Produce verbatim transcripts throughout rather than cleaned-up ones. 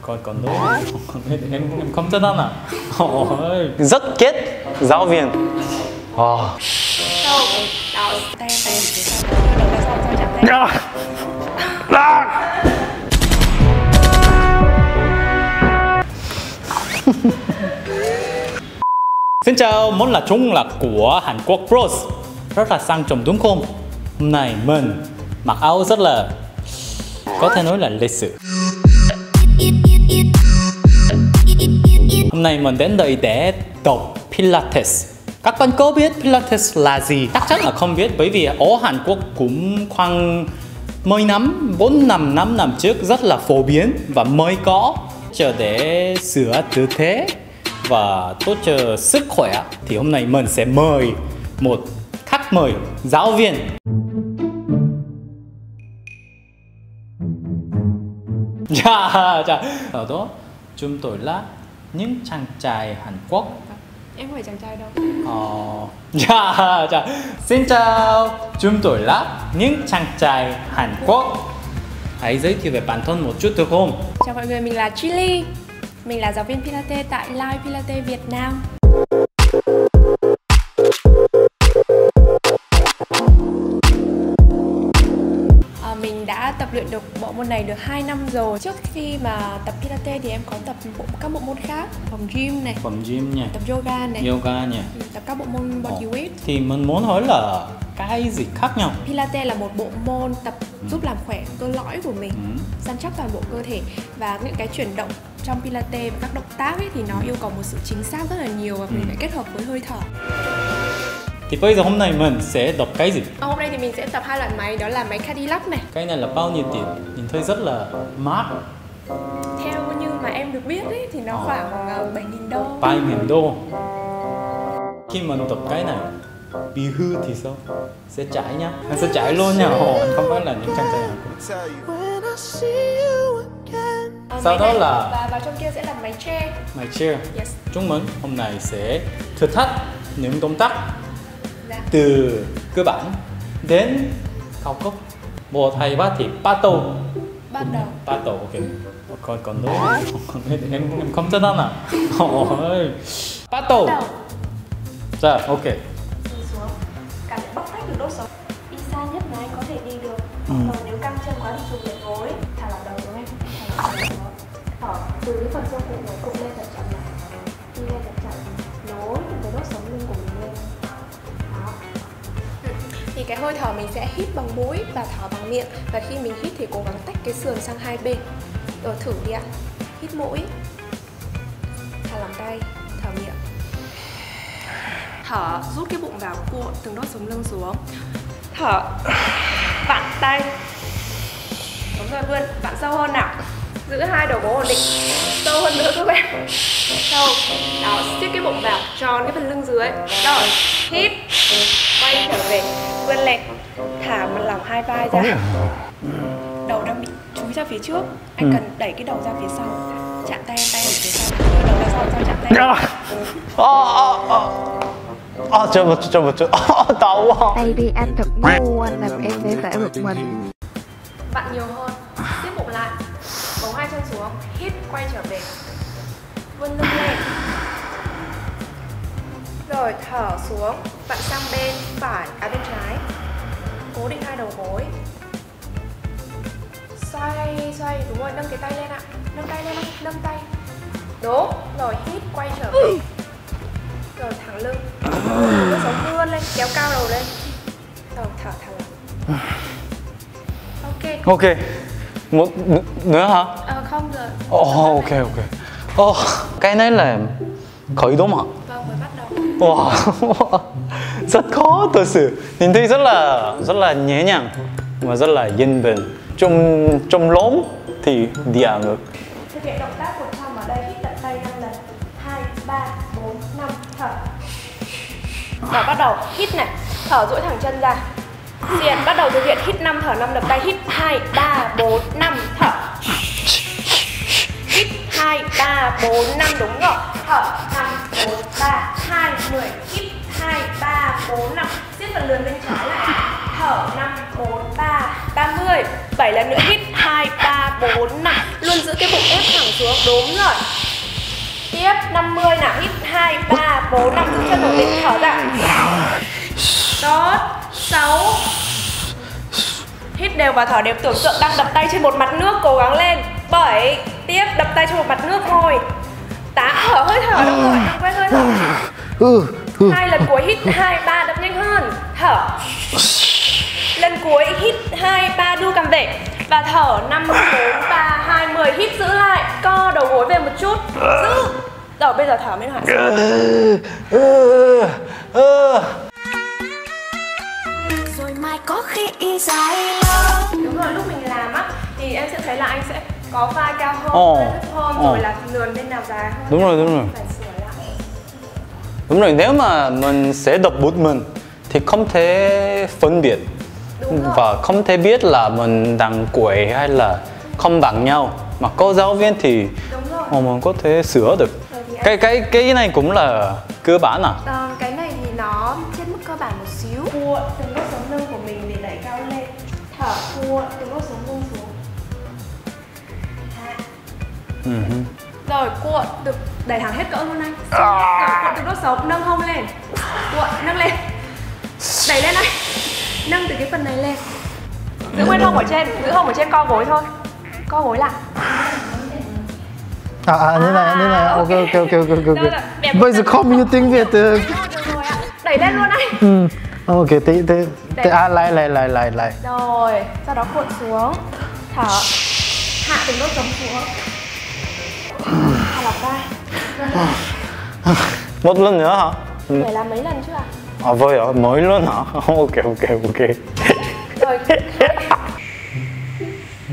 Còn còn nữa, em em không thích ăn à? Ôi. Rất kết giáo viên. Oh. Xin chào, món là chúng là của HanQuocBros. Rất là sang trọng đúng không? Hôm nay mình mặc áo rất là có thể nói là lịch sự. Hôm nay mình đến đây để tập Pilates. Các bạn có biết Pilates là gì? Chắc chắn là không biết, bởi vì ở Hàn Quốc cũng khoảng mười năm, bốn năm, năm năm trước rất là phổ biến và mới có chờ để sửa tư thế và tốt cho sức khỏe. Thì hôm nay mình sẽ mời một khách mời giáo viên. Dạ, dạ. Ở đó chúng tôi là những chàng trai Hàn Quốc. Em không phải chàng trai đâu. Ồ, dạ, dạ. Xin chào, chúng tôi là những chàng trai Hàn Quốc. Hãy giới thiệu về bản thân một chút được không? Chào mọi người, mình là Chili. Mình là giáo viên Pilates tại Line Pilates Việt Nam. Mình đã tập luyện được bộ môn này được hai năm rồi. Trước khi mà tập Pilates thì em có tập bộ, các bộ môn khác, phòng gym này, phòng gym nha, tập yoga này, yoga nha, tập các bộ môn body weight. Thì mình muốn hỏi là cái gì khác nhau? Pilates là một bộ môn tập giúp làm khỏe cơ lõi của mình, ừ. săn chắc toàn bộ cơ thể, và những cái chuyển động trong Pilates và các động tác ấy thì nó yêu cầu một sự chính xác rất là nhiều, và ừ. mình phải kết hợp với hơi thở. Thì bây giờ hôm nay mình sẽ tập cái gì? Hôm nay thì mình sẽ tập hai loại máy, đó là máy Cadillac này. Cái này là bao nhiêu tiền? Nhìn thấy rất là mát. Theo như mà em được biết ấy, thì nó à. khoảng bảy nghìn đô. Bảy nghìn đô. Khi mình tập cái này bị hư thì sao? Sẽ chảy nhá, anh sẽ chảy luôn nhá. Ồ, anh không phải là những chàng trai à, sau đó là và vào trong kia sẽ là máy chair. Máy chair. Yes. Chúng mình hôm nay sẽ thử thách những động tác từ cơ bản đến cao cấp. Bộ thầy bác thì bắt đầu. Bắt đầu. Bắt đầu, ok. Còn còn nữa, em em không thích ăn à? Ôi. Bắt đầu. Rồi, ok. Đi xuống. Cảm nhận bóc tách được đốt sống. Đi xa nhất mà anh có thể đi được. Ừ. Còn nếu căng chân quá thì chụp lại gối. Thả lỏng đầu đúng không? Thả lỏng đầu. Thở từ cái phần sau cùng của cụm lên thật chậm lại. Đi lên thật chậm. Nối cái đốt sống lưng của mình lên. Thì cái hơi thở mình sẽ hít bằng mũi và thở bằng miệng. Và khi mình hít thì cố gắng tách cái sườn sang hai bên. Rồi thử đi ạ. Hít mũi, thả lỏng tay, thở miệng. Thở, rút cái bụng vào, cuộn từng đốt sống lưng xuống. Thở, vặn tay. Đúng rồi, vươn, vặn sâu hơn nào. Giữ hai đầu gối ổn định. Sâu hơn nữa các bạn. Sâu, đó, siết cái bụng vào, tròn cái phần lưng dưới. Rồi, hít, quay trở về, vươn lên, thả mặt lỏng hai vai ra. Đầu đang bị chúi ra phía trước, anh ừ. cần đẩy cái đầu ra phía sau, chạm tay em, tay ở phía sau, đầu ra sau, sau chạm tay. Ờ chờ một chút, chờ một chút, đau quá. Đây đi anh thật ngu, anh làm em dễ dãi bực mình. Bạn nhiều hơn, tiếp bụng lại, bóng hai chân xuống, hít quay trở về, vươn lưng lên. Rồi thở xuống, vặn sang bên phải, à bên trái. Cố định hai đầu gối. Xoay, xoay, đúng rồi, nâng cái tay lên ạ. Nâng tay lên, nâng tay. Đúng, rồi hít, quay trở về. Rồi thẳng lưng. Rồi sống vươn lên, kéo cao đầu lên. Rồi thở thẳng. Ok. Ok. Một nữa hả? Ờ, không rồi. Ồ, ok, ok. Ồ, cái này là khởi đúng hả? Vâng, mới bắt đầu. Wow. Rất khó, thật sự nhìn thấy rất là rất là nhẹ nhàng và rất là yên bình. Trong trong lốm thì đi à ngược. Thực hiện động tác của Tham ở đây, hít tận tay năm lần. Hai, ba, bốn, năm, thở. Rồi bắt đầu hít này, thở duỗi thẳng chân ra. Tiền bắt đầu thực hiện hít năm thở năm đập tay, hít hai, ba, bốn, năm, thở. Hít hai, ba, bốn, năm, đúng rồi. Thở năm, bốn, ba, hai, mười. Hít hai, ba, bốn, năm. Siết phần lườn bên trái lại. Thở năm, bốn, ba. ba mươi, bảy lần nữa, hít hai, ba, bốn, năm, luôn giữ cái bụng ép thẳng xuống, đúng rồi. Tiếp năm mươi nào, hít hai, ba, bốn, năm, giữ chân ổn định, thở ra. Tốt, sáu. Hít đều và thở đều, tưởng tượng đang đập tay trên một mặt nước, cố gắng lên. bảy, tiếp đập tay trên một mặt nước thôi. tám, thở hơi thở, đúng rồi, quay hơi thở. Hai lần cuối hít hai, ba, đập nhanh hơn, thở. Lần cuối hít hai, ba, đưa cằm về và thở. Năm, bốn, ba, hai, mười, hít giữ lại, co đầu gối về một chút, giữ. Rồi bây giờ thở mới hoàn. Rồi mai có khi dài. Đúng rồi, lúc mình làm á thì em sẽ thấy là anh sẽ có vai cao hơn, oh, hơn oh. Rồi là lườn bên nào dài hơn. Đúng rồi, đúng rồi. Phải sửa lại. Đúng rồi, nếu mà mình sẽ đập bút mình thì không thể phân biệt và không thể biết là mình đang quẩy hay là không bằng nhau, mà có giáo viên thì mình có thể sửa được. Cái cái cái này cũng là cơ bản à? Ờ, cái này thì nó trên mức cơ bản một xíu. Cuộn từng đốt sống lưng của mình để đẩy cao lên. Thở, cuộn từng đốt sống lưng xuống. Uh-huh. Rồi cuộn được, đẩy thẳng hết cỡ luôn anh. Rồi cuộn từng đốt sống, nâng hông lên. Cuộn, nâng lên. Đẩy lên anh. Nâng từ cái phần này lên. Giữ nguyên hông ở trên, giữ hông ở trên, co gối thôi. Co gối lại. À, à, như này, như này, ok, ok, ok, ok, ok. Bây giờ không như tiếng Việt được. Đẩy lên luôn anh. Ừ, ok, tí, tí, tí, à, lại, lại, lại, lại, lại. Rồi, sau đó cuộn xuống. Thở. Hạ từng đốt sống xuống. Thả lỏng ra. Một lần nữa hả? Phải làm mấy lần chứ ạ? À vơi hả? Mới luôn hả? Ok, ok, ok. Rồi,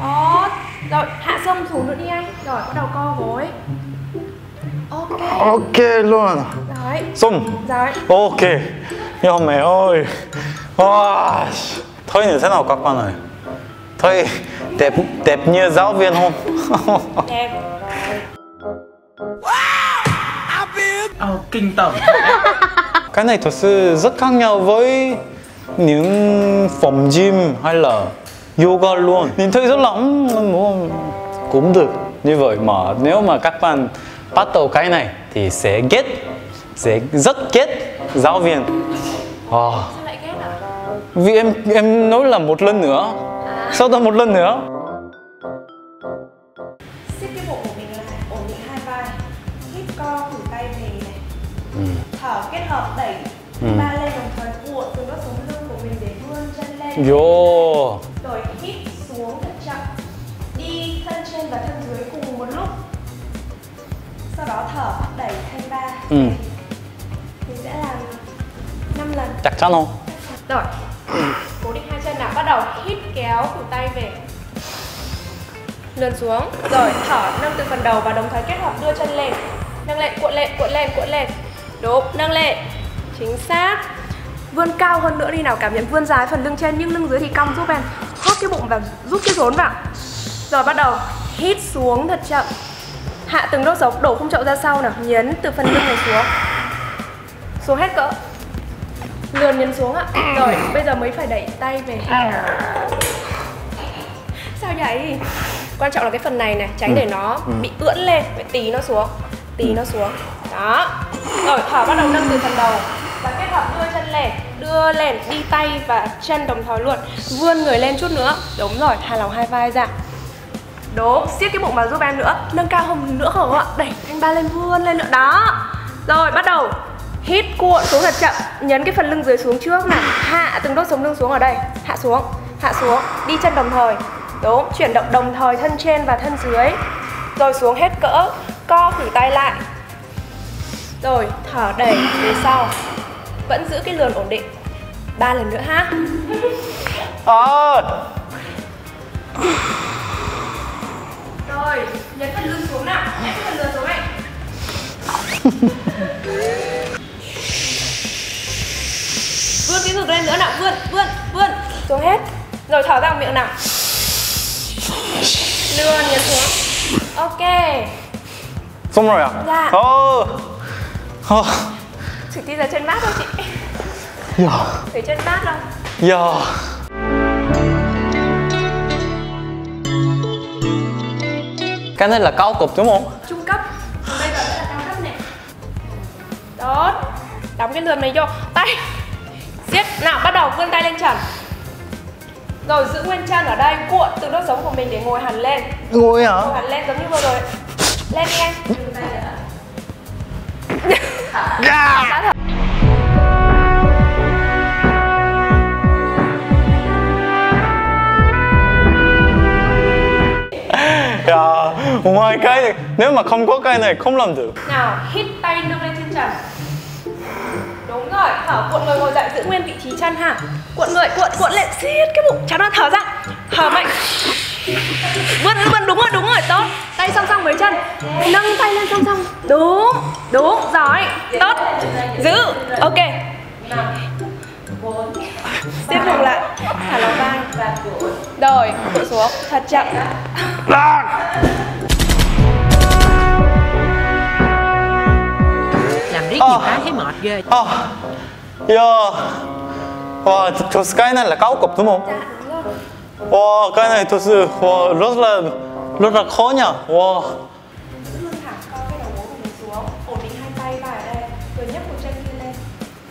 đó. Rồi, hạ xương xuống nữa đi anh. Rồi, bắt đầu co gối. Ok. Ok luôn. Đấy. Xung. Đấy. Ok. Yo mẹ ơi. Wow. Thôi như thế nào các bạn ơi? Thôi, đẹp, đẹp như giáo viên không? Đẹp. Wow, oh, kinh tởm. Cái này thật sự rất khác nhau với những phòng gym hay là yoga luôn. Nhìn thấy rất lỏng cũng được như vậy, mà nếu mà các bạn bắt đầu cái này thì sẽ ghét, sẽ rất ghét giáo viên. Wow. Sao lại ghét à? Vì em em nói là một lần nữa, à. Sau đó một lần nữa. Xếp cái bộ của mình lại, ổn định hai vai, hít co thử tay về này. Ừ. Thở kết hợp đẩy ừ. ba lên đồng thời, cuộn từ các sống lưng của mình để vươn chân lên. Yo. Rồi hít xuống thật chậm, đi thân trên và thân dưới cùng một lúc. Sau đó thở đẩy thay ba. Ừ. Mình sẽ làm năm lần. Chắc chắn không? Rồi. Cố định hai chân nào, bắt đầu hít kéo cổ tay về, lườn xuống. Rồi thở nâng từ phần đầu và đồng thời kết hợp đưa chân lên, nâng lên, cuộn lên, cuộn lên, cuộn lên. Đúng, nâng lên. Chính xác. Vươn cao hơn nữa đi nào, cảm nhận vươn dài phần lưng trên nhưng lưng dưới thì cong giúp em. Hóp cái bụng và rút cái rốn vào. Rồi bắt đầu hít xuống thật chậm. Hạ từng đốt sống, đổ khung chậu ra sau nào, nhấn từ phần lưng này xuống. Xuống hết cỡ. Lườn nhấn xuống ạ. Rồi, bây giờ mới phải đẩy tay về. Sao vậy? Quan trọng là cái phần này này, tránh để nó bị ưỡn lên, phải tí nó xuống, tí nó xuống. Đó. Rồi thở bắt đầu nâng từ phần đầu và kết hợp đưa chân lên, đưa lên, đi tay và chân đồng thời luôn, vươn người lên chút nữa. Đúng rồi, thả lỏng hai vai ra. Đúng, siết cái bụng vào giúp em nữa, nâng cao hơn nữa không ạ? Đẩy thanh ba lên, vươn lên nữa đó. Rồi bắt đầu hít cuộn xuống thật chậm, nhấn cái phần lưng dưới xuống trước này, hạ từng đốt sống lưng xuống ở đây, hạ xuống, hạ xuống, đi chân đồng thời. Đúng, chuyển động đồng thời thân trên và thân dưới. Rồi xuống hết cỡ, co khử tay lại. Rồi, thở đẩy về sau. Vẫn giữ cái lườn ổn định. Ba lần nữa ha. Ờ. Rồi, nhấn phần lưng xuống nào. Nhấn phần lườn xuống này. Vươn cái ngực lên nữa nào, vươn, vươn, vươn. Xuống hết. Rồi thở ra miệng nào. Lườn nhấn xuống. Ok. Xong rồi à? Dạ. Thôi. Oh. Chỉ đi ra chân mát thôi chị. Thấy yeah. chân mát không? Dạ yeah. Cái này là cao cấp đúng không? Trung cấp. Còn đây là, là cao cấp này. Đó. Đóng cái lườm này vô. Tay. Siết. Nào, bắt đầu vươn tay lên trần. Rồi giữ nguyên chân ở đây, cuộn từ đốt sống của mình để ngồi hẳn lên. Ngồi hả? Ngồi hẳn lên giống như vừa rồi. Lên đi em. Yeah. Yeah. Ngoài cái này, nếu mà không có cái này không làm được. Nào, hít tay nâng lên trên trần. Đúng rồi, thở, cuộn người ngồi dậy, giữ nguyên vị trí chân ha. Cuộn người, cuộn, cuộn lên, siết cái bụng, cháu nó thở ra. Thở mạnh. Vươn, vươn, đúng rồi, đúng rồi, tốt. Tay song song với chân. Nâng tay lên song song. Đúng, đúng, giỏi, tốt. Giữ, ok. Tiếp tục lại. Thả lòng vai. Rồi, cuộn xuống, thật chậm. Làm riết nhiều cái thấy mệt ghê. Yo. Wow, thật cái này là cao cấp đúng không? Dạ, đúng rồi. Wow, cái này thật sự wow, rất là rất là khó nhỉ. Wow. Giữ lưng thẳng, co cái đầu gối của mình xuống, ổn định hai tay vào ở đây, rồi nhấc một chân kia lên,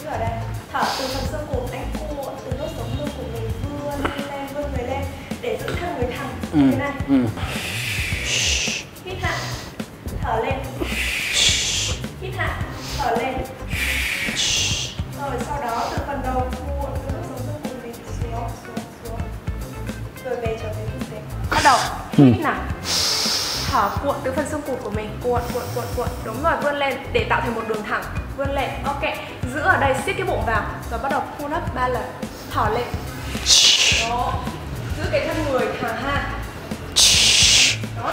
cứ ở đây, thở từ phần xương cổ, đánh cuộn từ đốt sống lưng của mình vươn lên, vươn người lên để giữ thân người thẳng ừ. Thế này. Ừ. Hít hạ, thở lên. Hít hạ, thở lên. Rồi sau đó từ phần đầu cuộn từ đốt sống lưng của mình xuống, xuống, xuống. Rồi về trở về tư thế. Bắt đầu. Hít nào. Thở cuộn từ phần xương cổ của mình, cuộn cuộn cuộn cuộn. Đúng rồi, vươn lên để tạo thành một đường thẳng. Vươn lên. Ok. Giữ ở đây, siết cái bụng vào rồi bắt đầu pull up ba lần. Thở lên. Đó. Giữ cái thân người thẳng ha. Đó.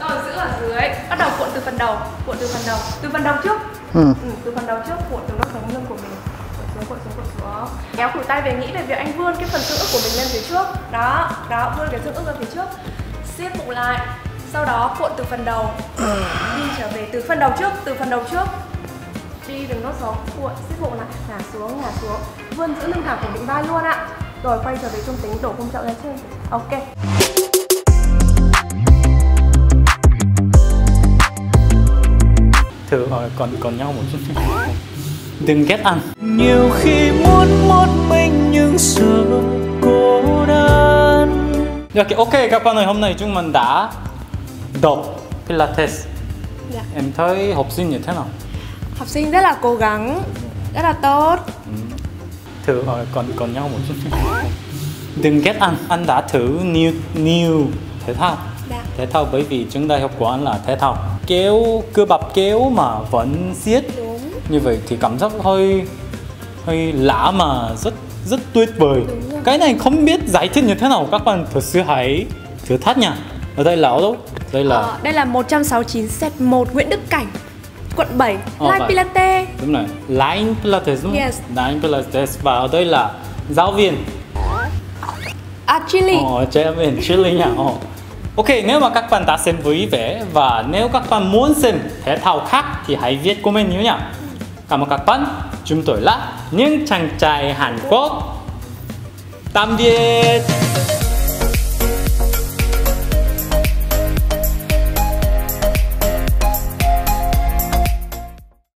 Rồi giữ ở dưới, bắt đầu cuộn từ phần đầu, cuộn từ phần đầu, từ phần đầu trước. Ừ. Ừ, từ phần đầu trước cuộn từ đốt sống lưng của mình. Cuộn xuống, cuộn xuống. Kéo cổ tay về, nghĩ về việc anh vươn cái phần xương ức của mình lên phía trước. Đó, đó, vươn cái xương ức lên phía trước. Siết bụng lại. Sau đó cuộn từ phần đầu. Đi trở về từ phần đầu trước, từ phần đầu trước. Đi đừng nốt gió, cuộn, siết bụng lại. Ngả xuống, ngả xuống. Vươn giữ lưng thẳng của mình vai luôn ạ. Rồi quay trở về trung tính, đổ cung trọng lên trên. Ok. Thử hỏi còn, còn nhau một chút. Đừng ghét ăn. Nhiều khi muốn một mình nhưng sợ cô đơn. Ok các bạn ơi, hôm nay chúng mình đã đọc Pilates. Dạ. Em thấy học sinh như thế nào? Học sinh rất là cố gắng, rất là tốt. Ừ. Thử hỏi còn, còn nhau một chút. Đừng ghét ăn. Anh đã thử new, new thể thao. Dạ. Thể thao bởi vì trường đại học của anh là thể thao. Kéo, cơ bắp kéo mà vẫn siết. Đúng. Như vậy thì cảm giác hơi hơi lạ mà rất rất tuyệt vời. Cái này không biết giải thích như thế nào, các bạn thử sự hãy thử thách nha. Ở đây là ở đâu? Đây là ờ, đây là một trăm sáu mươi chín xẹt một Nguyễn Đức Cảnh, quận bảy, ờ, Line Pilates. Đúng rồi, Line Pilates đúng không? Yes. Line Pilates và ở đây là giáo viên. À, Chili. Ồ, giáo viên Chili nha. Ồ. Ok, nếu mà các bạn đã xem vui vẻ và nếu các bạn muốn xem thể thao khác thì hãy viết comment nhé nhá. Cảm ơn các bạn, chúng tôi là những chàng trai Hàn Quốc. Tạm biệt.